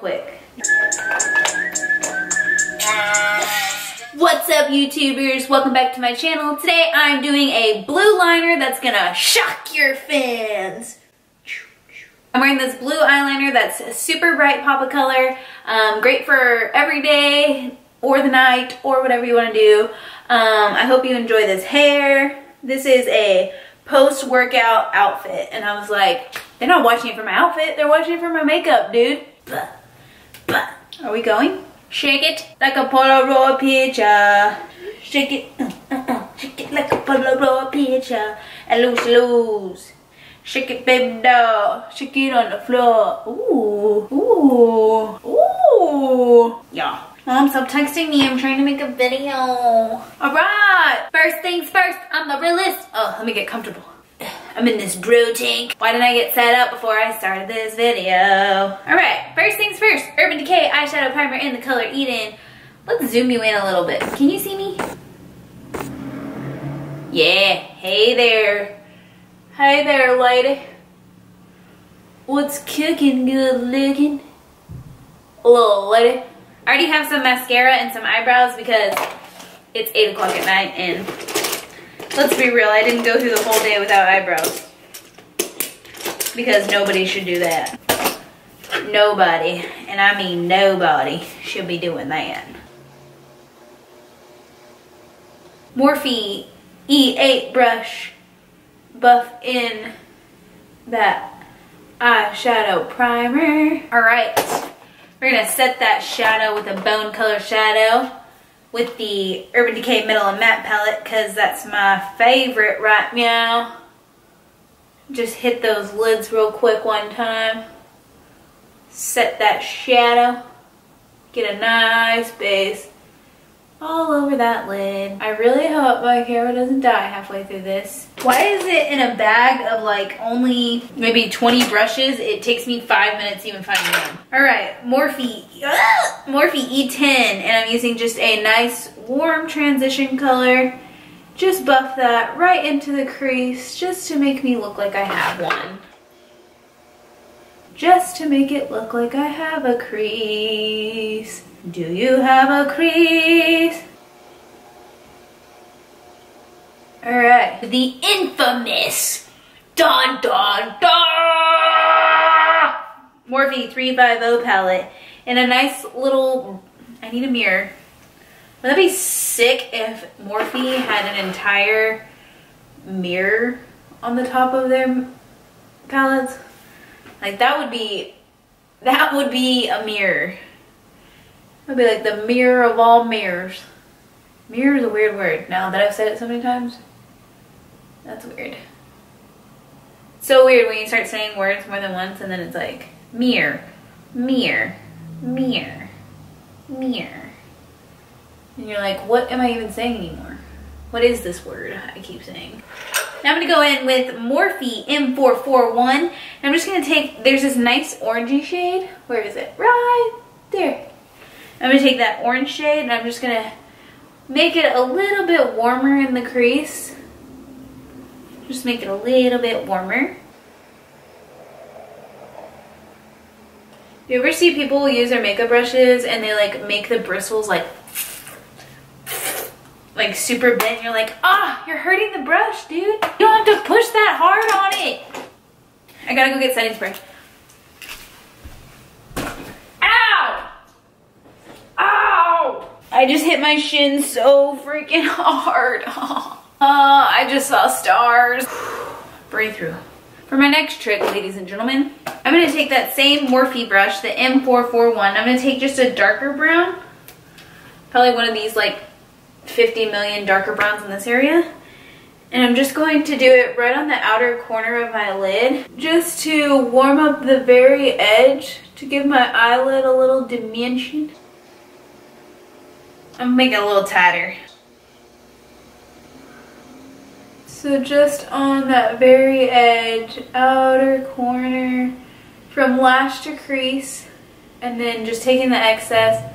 quick. What's up, YouTubers? Welcome back to my channel. Today I'm doing a blue liner that's gonna shock your fans. I'm wearing this blue eyeliner that's a super bright pop of color, great for every day or the night or whatever you want to do. I hope you enjoy this hair. This is a post-workout outfit, and I was like, they're not watching it for my outfit, they're watching it for my makeup, dude. Blah, blah. Are we going? Shake it like a Polaroid picture. Shake it, shake it like a Polaroid picture. And loose, loose. Shake it, baby doll. Shake it on the floor. Ooh, ooh, ooh. Yeah. Mom, stop texting me. I'm trying to make a video. All right. First things first. I'm the realist. Oh, let me get comfortable. I'm in this brew tank. Why didn't I get set up before I started this video? Alright, first things first, Urban Decay eyeshadow primer in the color Eden. Let's zoom you in a little bit. Can you see me? Yeah, hey there. Hey there, lady. What's cooking, good looking? Little lady. I already have some mascara and some eyebrows because it's 8 o'clock at night and let's be real, I didn't go through the whole day without eyebrows. Because nobody should do that. Nobody, and I mean nobody, should be doing that. Morphe E8 brush, buff in that eyeshadow primer. All right, we're gonna set that shadow with a bone color shadow with the Urban Decay Middle and Matte palette, because that's my favorite right now. Just hit those lids real quick one time. Set that shadow. Get a nice base all over that lid. I really hope my camera doesn't die halfway through this. Why is it in a bag of like only maybe 20 brushes? It takes me 5 minutes to even find them. All right, Morphe E10, and I'm using just a nice warm transition color. Just buff that right into the crease just to make me look like I have one. Just to make it look like I have a crease. Do you have a crease? All right, the infamous Don Don Don Morphe 350 palette in a nice little, I need a mirror. Wouldn't that be sick if Morphe had an entire mirror on the top of their palettes? Like that would be a mirror. It'll be like the mirror of all mirrors. Mirror is a weird word now that I've said it so many times. That's weird. It's so weird when you start saying words more than once and then it's like mirror, mirror, mirror, mirror. And you're like, what am I even saying anymore? What is this word I keep saying? Now I'm gonna go in with Morphe M441. And I'm just gonna take, there's this nice orangey shade. Where is it? Right there. I'm gonna take that orange shade and I'm just gonna make it a little bit warmer in the crease. Just make it a little bit warmer. You ever see people use their makeup brushes and they like make the bristles like super bent? You're like, ah, you're hurting the brush, dude. You don't have to push that hard on it. I gotta go get setting spray. I just hit my shin so freaking hard. Oh, I just saw stars. Breathe through. For my next trick, ladies and gentlemen, I'm gonna take that same Morphe brush, the M441. I'm gonna take just a darker brown, probably one of these like 50 million darker browns in this area. And I'm just going to do it right on the outer corner of my lid, just to warm up the very edge, to give my eyelid a little dimension. I'm gonna make it a little tighter. So just on that very edge, outer corner, from lash to crease, and then just taking the excess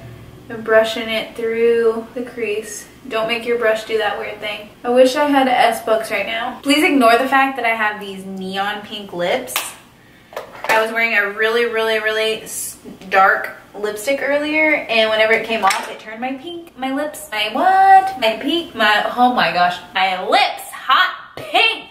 and brushing it through the crease. Don't make your brush do that weird thing. I wish I had S-Bucks right now. Please ignore the fact that I have these neon pink lips. I was wearing a really dark lipstick earlier, and whenever it came off, it turned my pink, my lips, my what, my pink, my, oh my gosh, my lips hot pink.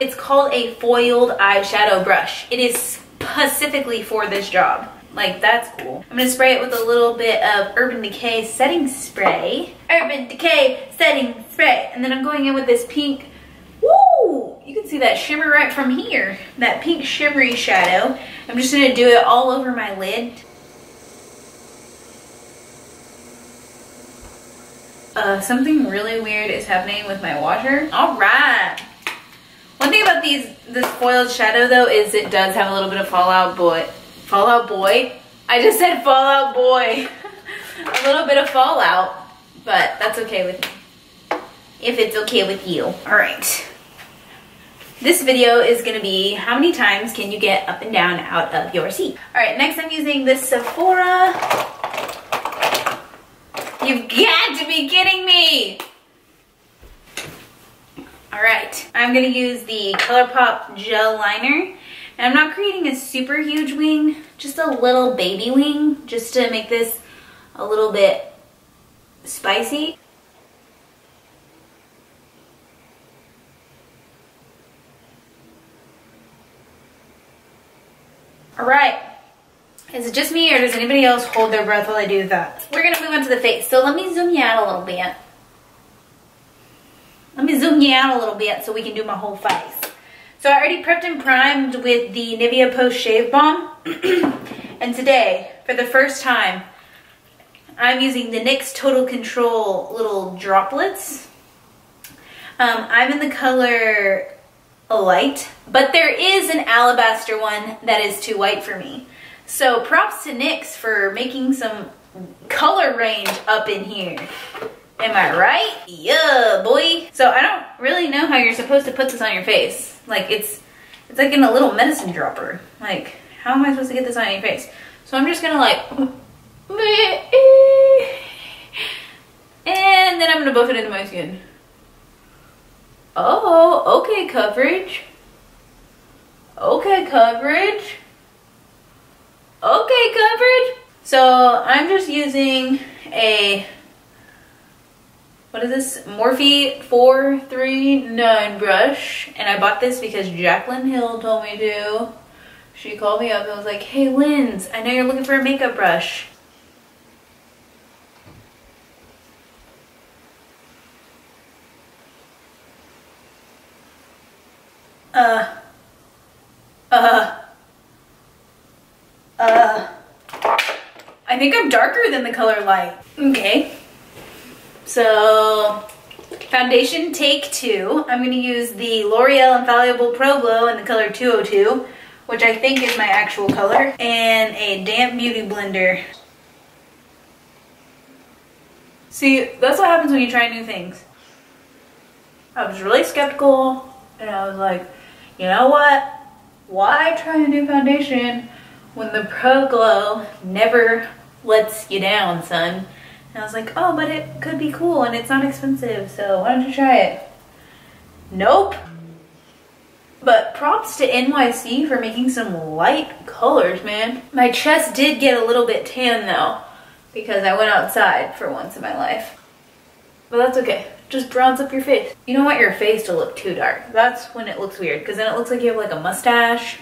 It's called a foiled eyeshadow brush. It is specifically for this job. Like, that's cool. I'm gonna spray it with a little bit of Urban Decay setting spray. Urban Decay setting spray. And then I'm going in with this pink, woo! You can see that shimmer right from here. That pink shimmery shadow. I'm just gonna do it all over my lid. Something really weird is happening with my washer. All right. One thing about this foiled shadow though is it does have a little bit of Fallout Boy. Fallout Boy? I just said Fallout Boy. A little bit of fallout, but that's okay with me. If it's okay with you. All right. This video is gonna be how many times can you get up and down out of your seat? All right, next I'm using this Sephora. You've got to be kidding me. All right, I'm gonna use the ColourPop gel liner. And I'm not creating a super huge wing, just a little baby wing, just to make this a little bit spicy. All right. Is it just me or does anybody else hold their breath while I do that? We're gonna move on to the face. So let me zoom you out a little bit. Let me zoom you out a little bit so we can do my whole face. So I already prepped and primed with the Nivea Post Shave Balm. And today, for the first time, I'm using the NYX Total Control little droplets. I'm in the color light, but there is an alabaster one that is too white for me. So props to NYX for making some color range up in here. Am I right? Yeah, boy. So I don't really know how you're supposed to put this on your face. Like it's like in a little medicine dropper. Like, how am I supposed to get this on your face? So I'm just gonna like, and then I'm gonna buff it into my skin. Oh, okay coverage. Okay coverage. Okay coverage. So I'm just using a, what is this, Morphe 439 brush, and I bought this because Jacqueline Hill told me to. She called me up and was like, hey Linz, I know you're looking for a makeup brush. I think I'm darker than the color light. Okay. So, foundation take two. I'm going to use the L'Oreal Infallible Pro Glow in the color 202, which I think is my actual color, and a damp beauty blender. See, that's what happens when you try new things. I was really skeptical, and I was like, you know what? Why try a new foundation when the Pro Glow never lets you down, son? And I was like, oh, but it could be cool and it's not expensive, so why don't you try it? Nope. But props to NYC for making some light colors, man. My chest did get a little bit tan though, because I went outside for once in my life. But that's okay, just bronze up your face. You don't want your face to look too dark. That's when it looks weird, because then it looks like you have like a mustache.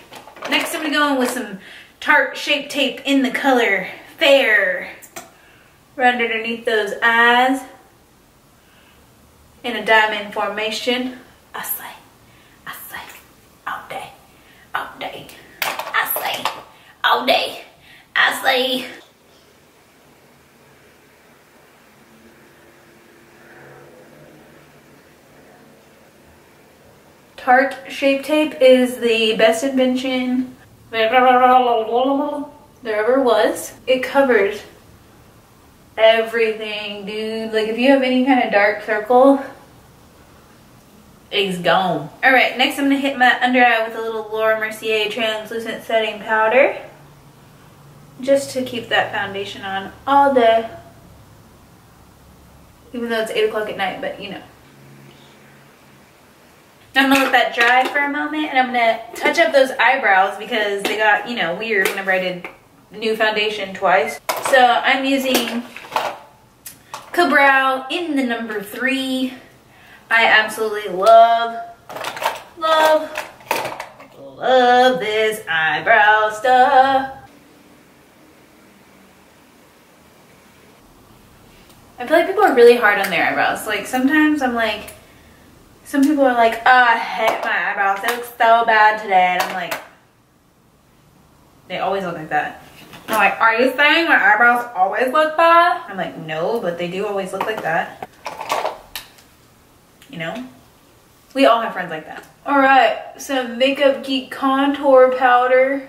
Next I'm gonna go in with some Tarte Shape Tape in the color Fair. Right underneath those eyes in a diamond formation. I say, all day, all day. I say, all day, I say. Tarte Shape Tape is the best invention there ever was. It covers everything, dude. Like, if you have any kind of dark circle, it's gone. All right, next I'm gonna hit my under eye with a little Laura Mercier translucent setting powder, just to keep that foundation on all day, even though it's 8 o'clock at night, but you know. Now I'm gonna let that dry for a moment, and I'm gonna touch up those eyebrows because they got, you know, weird whenever I did new foundation twice. So I'm using Ka-Brow in the number 3. I absolutely love this eyebrow stuff. I feel like people are really hard on their eyebrows. Like sometimes I'm like, some people are like, oh, I hate my eyebrows. They look so bad today. And I'm like, they always look like that. I'm like, are you saying my eyebrows always look bad? I'm like, no, but they do always look like that. You know? We all have friends like that. All right, some Makeup Geek contour powder.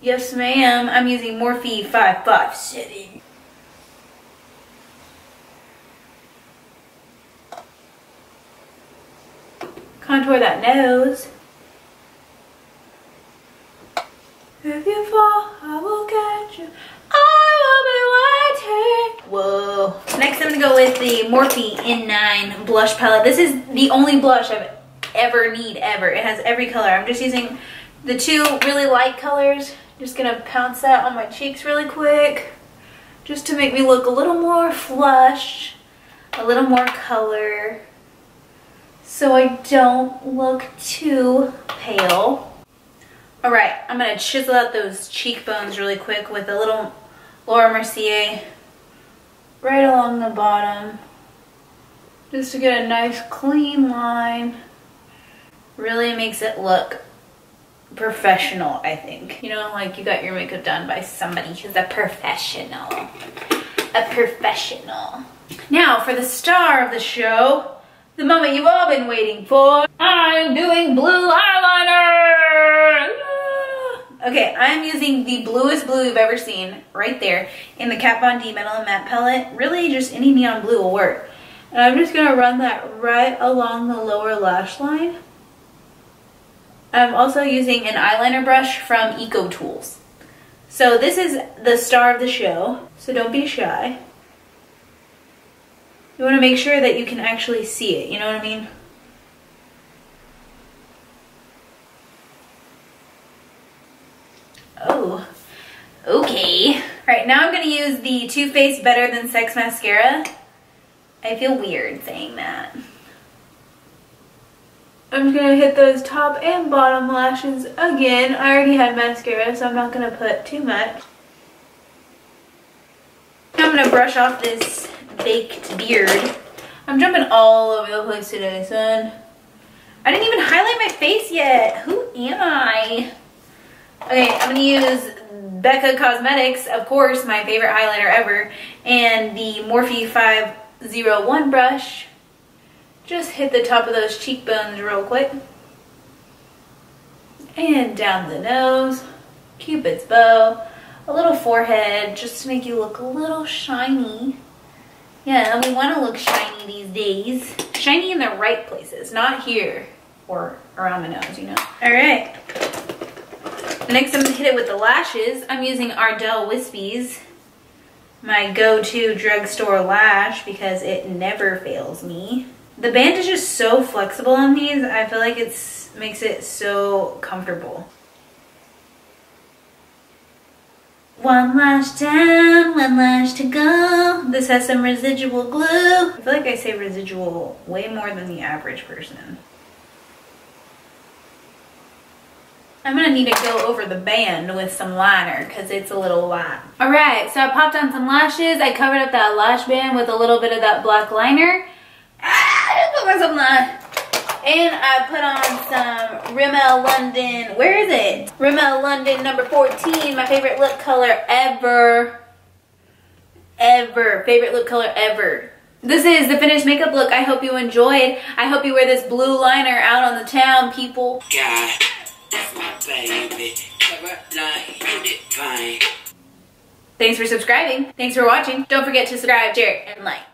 Yes, ma'am. I'm using Morphe 557. Contour that nose. If you fall, I will catch you. I will be waiting. Whoa. Next, I'm gonna go with the Morphe N9 blush palette. This is the only blush I've ever need ever. It has every color. I'm just using the 2 really light colors. Just gonna pounce that on my cheeks really quick, just to make me look a little more flush, a little more color, so I don't look too pale. All right, I'm gonna chisel out those cheekbones really quick with a little Laura Mercier right along the bottom, just to get a nice clean line. Really makes it look professional, I think. You know, like you got your makeup done by somebody who's a professional. A professional. Now for the star of the show, the moment you've all been waiting for, I'm doing blue eyeliner! Okay, I'm using the bluest blue you've ever seen, right there, in the Kat Von D Metal and Matte palette. Really, just any neon blue will work. And I'm just gonna run that right along the lower lash line. I'm also using an eyeliner brush from Eco Tools. So this is the star of the show, so don't be shy. You wanna make sure that you can actually see it, you know what I mean? Oh, okay. All right, now I'm gonna use the Too Faced Better Than Sex mascara. I feel weird saying that. I'm just going to hit those top and bottom lashes again. I already had mascara, so I'm not going to put too much. I'm going to brush off this baked beard. I'm jumping all over the place today, son. I didn't even highlight my face yet. Who am I? Okay, I'm going to use Becca Cosmetics, of course, my favorite highlighter ever, and the Morphe 501 brush. Just hit the top of those cheekbones real quick. And down the nose, Cupid's bow, a little forehead, just to make you look a little shiny. Yeah, we want to look shiny these days. Shiny in the right places, not here or around the nose, you know. All right. Next, I'm gonna hit it with the lashes. I'm using Ardell Wispies, my go-to drugstore lash because it never fails me. The band is just so flexible on these. I feel like it makes it so comfortable. One lash down, one lash to go. This has some residual glue. I feel like I say residual way more than the average person. I'm gonna need to go over the band with some liner because it's a little wide. All right, so I popped on some lashes. I covered up that lash band with a little bit of that black liner. I just put myself in that. And I put on some Rimmel London, where is it? Rimmel London number 14, my favorite lip color ever. Favorite lip color ever. This is the finished makeup look. I hope you enjoyed. I hope you wear this blue liner out on the town, people. God, that's my baby. Thanks for subscribing. Thanks for watching. Don't forget to subscribe, share, and like.